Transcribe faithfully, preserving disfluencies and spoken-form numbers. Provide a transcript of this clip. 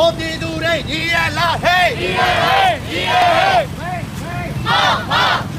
मोदी दूरे जिया ला है, जिया है, जिया है।